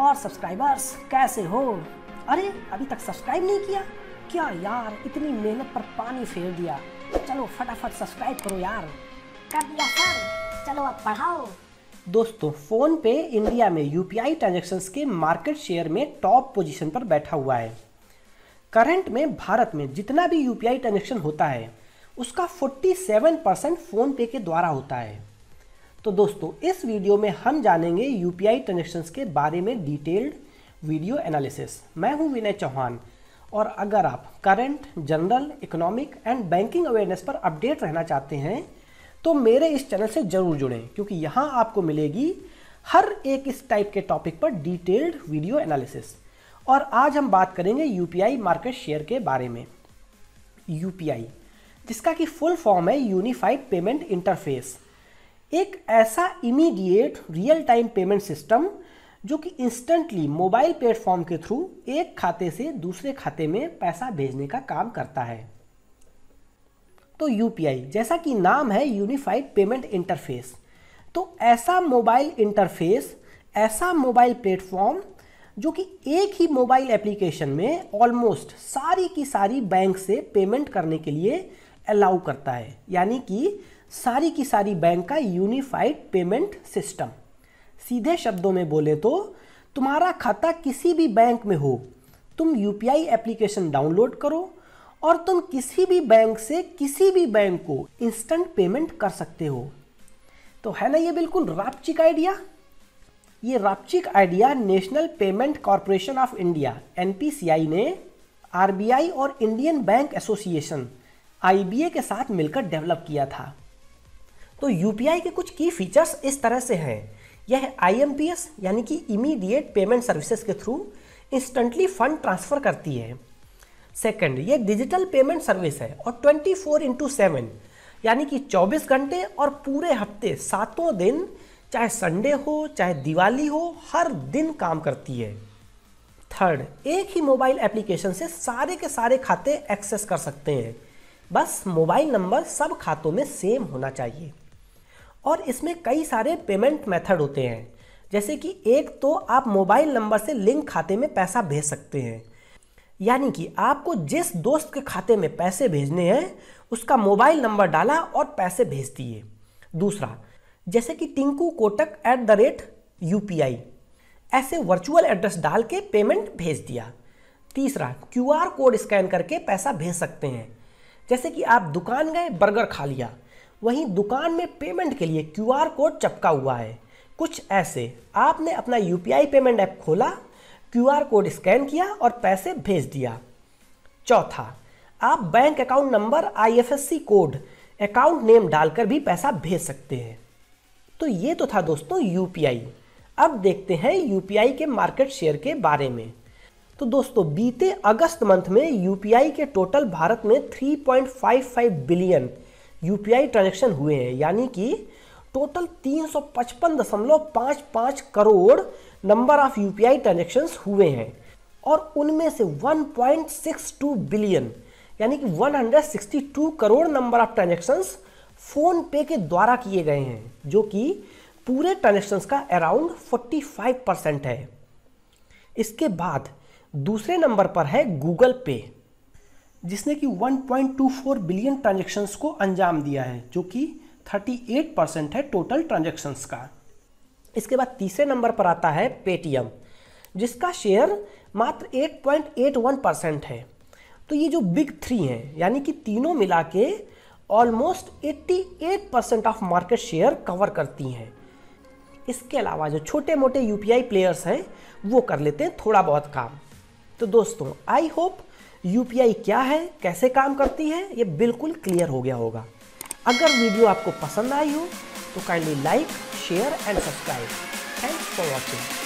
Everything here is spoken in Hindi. और सब्सक्राइबर्स कैसे हो? अरे अभी तक सब्सक्राइब नहीं किया क्या यार? इतनी मेहनत पर पानी फेर दिया। चलो फटाफट सब्सक्राइब करो यार। कर दिया सर, चलो अब पढ़ाओ। दोस्तों, फोन पे इंडिया में यूपीआई ट्रांजैक्शंस के मार्केट शेयर में टॉप पोजीशन पर बैठा हुआ है। करंट में भारत में जितना भी यूपीआई ट्रांजैक्शन होता है उसका 47% फ़ोनपे के द्वारा होता है। तो दोस्तों, इस वीडियो में हम जानेंगे यूपीआई ट्रांजैक्शंस के बारे में डिटेल्ड वीडियो एनालिसिस। मैं हूं विनय चौहान, और अगर आप current, general, economic and banking awareness पर अपडेट रहना चाहते हैं तो मेरे इस चैनल से ज़रूर जुड़ें, क्योंकि यहाँ आपको मिलेगी हर एक इस टाइप के टॉपिक पर डिटेल्ड वीडियो एनालिसिस। और आज हम बात करेंगे यूपीआई मार्केट शेयर के बारे में। यूपीआई, जिसका कि फुल फॉर्म है यूनिफाइड पेमेंट इंटरफेस, एक ऐसा immediate real time payment system जो कि इंस्टेंटली मोबाइल प्लेटफॉर्म के थ्रू एक खाते से दूसरे खाते में पैसा भेजने का काम करता है। तो यूपीआई, जैसा कि नाम है यूनिफाइड पेमेंट इंटरफेस, तो ऐसा मोबाइल इंटरफेस, ऐसा मोबाइल प्लेटफॉर्म जो कि एक ही मोबाइल एप्लीकेशन में ऑलमोस्ट सारी की सारी बैंक से पेमेंट करने के लिए अलाउ करता है, यानी कि सारी बैंक का यूनिफाइड पेमेंट सिस्टम। सीधे शब्दों में बोले तो तुम्हारा खाता किसी भी बैंक में हो, तुम यूपीआई एप्लीकेशन डाउनलोड करो और तुम किसी भी बैंक से किसी भी बैंक को इंस्टेंट पेमेंट कर सकते हो। तो है ना ये बिल्कुल रापचिक आइडिया? ये रापचिक idea national payment corporation of India (NPCI) ने RBI और इंडियन बैंक एसोसिएशन (IBA) के साथ मिलकर डेवलप किया था। तो यूपीआई के कुछ की फीचर्स इस तरह से हैं। यह IMPS यानी कि इमीडिएट पेमेंट सर्विसेज के थ्रू इंस्टेंटली फंड ट्रांसफ़र करती है। सेकंड, ये डिजिटल पेमेंट सर्विस है और 24/7 यानी कि 24 घंटे और पूरे हफ्ते सातों दिन, चाहे संडे हो चाहे दिवाली हो, हर दिन काम करती है। थर्ड, एक ही मोबाइल एप्लीकेशन से सारे के सारे खाते एक्सेस कर सकते हैं, बस मोबाइल नंबर सब खातों में सेम होना चाहिए। और इसमें कई सारे पेमेंट मेथड होते हैं, जैसे कि एक तो आप मोबाइल नंबर से लिंक खाते में पैसा भेज सकते हैं, यानी कि आपको जिस दोस्त के खाते में पैसे भेजने हैं उसका मोबाइल नंबर डाला और पैसे भेज दिए। दूसरा, जैसे कि tinkukotak@UPI ऐसे वर्चुअल एड्रेस डाल के पेमेंट भेज दिया। तीसरा, QR कोड स्कैन करके पैसा भेज सकते हैं, जैसे कि आप दुकान गए, बर्गर खा लिया, वहीं दुकान में पेमेंट के लिए QR कोड चिपका हुआ है। कुछ ऐसे आपने अपना UPI पेमेंट ऐप खोला, QR कोड स्कैन किया और पैसे भेज दिया। चौथा, आप bank account number, IFSC code, account name डालकर भी पैसा भेज सकते हैं। तो ये तो था दोस्तों UPI। अब देखते हैं UPI के मार्केट शेयर के बारे में। तो दोस्तों, बीते अगस्त मंथ में UPI के टोटल भारत में 3.55 बिलियन UPI ट्रांजैक्शन हुए हैं, यानी कि total 355.55 crore number of UPI transactions हुए हैं। और उनमें से 1.62 बिलियन यानी कि 162 crore number of transactions PhonePe के द्वारा किए गए हैं, जो कि पूरे ट्रांजैक्शंस का अराउंड 45% है। इसके बाद दूसरे नंबर पर है गूगल पे, जिसने कि 1.24 बिलियन ट्रांजैक्शंस को अंजाम दिया है, जो कि 38% है टोटल ट्रांजैक्शंस का। इसके बाद तीसरे नंबर पर आता है पेटीएम, जिसका शेयर मात्र 8.81% है। तो ये जो बिग थ्री हैं, यानी कि तीनों मिला के almost 88% of market share cover करती हैं। इसके अलावा जो छोटे मोटे UPI प्लेयर्स हैं वो कर लेते हैं थोड़ा बहुत काम। तो दोस्तों, आई होप UPI क्या है, कैसे काम करती है, ये बिल्कुल क्लियर हो गया होगा। अगर वीडियो आपको पसंद आई हो तो kindly like, share and subscribe. Thanks for watching.